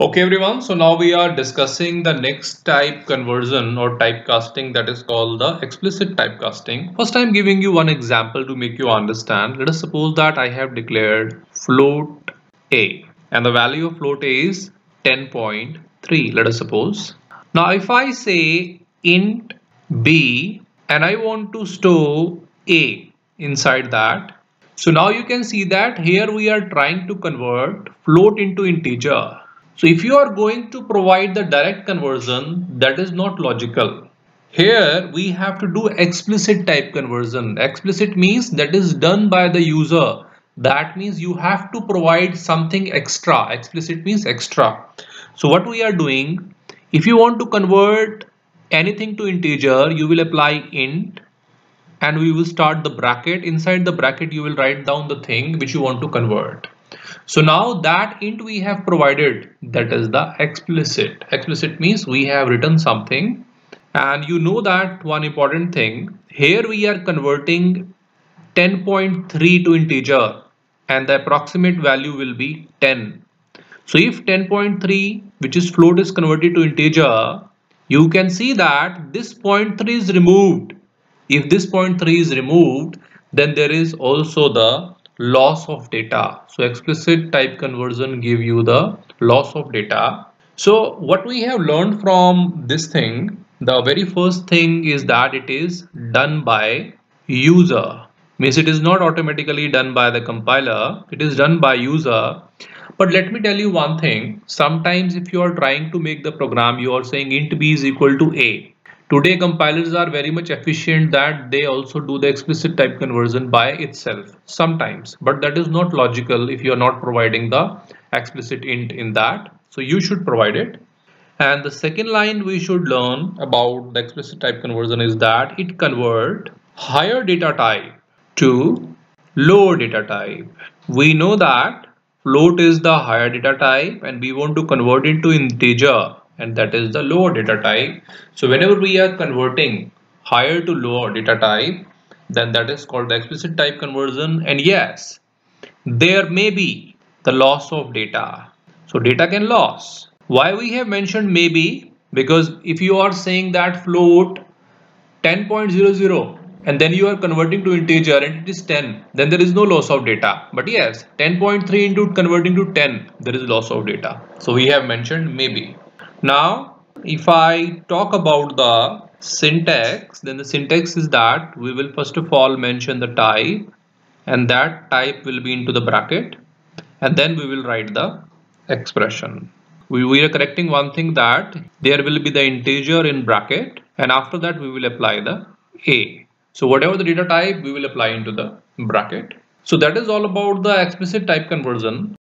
Okay everyone, so now we are discussing the next type conversion or typecasting, that is called the explicit typecasting. First I am giving you one example to make you understand. Let us suppose that I have declared float A and the value of float A is 10.3, let us suppose. Now if I say int B and I want to store A inside that. So now you can see that here we are trying to convert float into integer. So if you are going to provide the direct conversion, that is not logical. Here we have to do explicit type conversion. Explicit means that is done by the user. That means you have to provide something extra. Explicit means extra. So what we are doing, if you want to convert anything to integer, you will apply int and we will start the bracket. Inside the bracket you will write down the thing which you want to convert. So now that int we have provided, that is the explicit. Explicit means we have written something, and you know that one important thing, here we are converting 10.3 to integer and the approximate value will be 10. So if 10.3, which is float, is converted to integer, you can see that this 0.3 is removed. If this 0.3 is removed, then there is also the loss of data. So explicit type conversion give you the loss of data. So what we have learned from this thing, the very first thing is that it is done by user. Means it is not automatically done by the compiler, it is done by user. But let me tell you one thing, sometimes if you are trying to make the program, you are saying int b is equal to a. Today compilers are very much efficient that they also do the explicit type conversion by itself sometimes, but that is not logical if you are not providing the explicit int in that. So you should provide it. And the second line we should learn about the explicit type conversion is that it converts higher data type to lower data type. We know that float is the higher data type and we want to convert it to integer, and that is the lower data type. So whenever we are converting higher to lower data type, then that is called the explicit type conversion. And yes, there may be the loss of data. So data can lose. Why we have mentioned maybe? Because if you are saying that float 10.00 and then you are converting to integer and it is 10, then there is no loss of data. But yes, 10.3 into converting to 10, there is loss of data. So we have mentioned maybe. Now, if I talk about the syntax, then the syntax is that we will first of all mention the type, and that type will be into the bracket, and then we will write the expression. We are correcting one thing, that there will be the integer in bracket, and after that we will apply the a. So whatever the data type, we will apply into the bracket. So that is all about the explicit type conversion.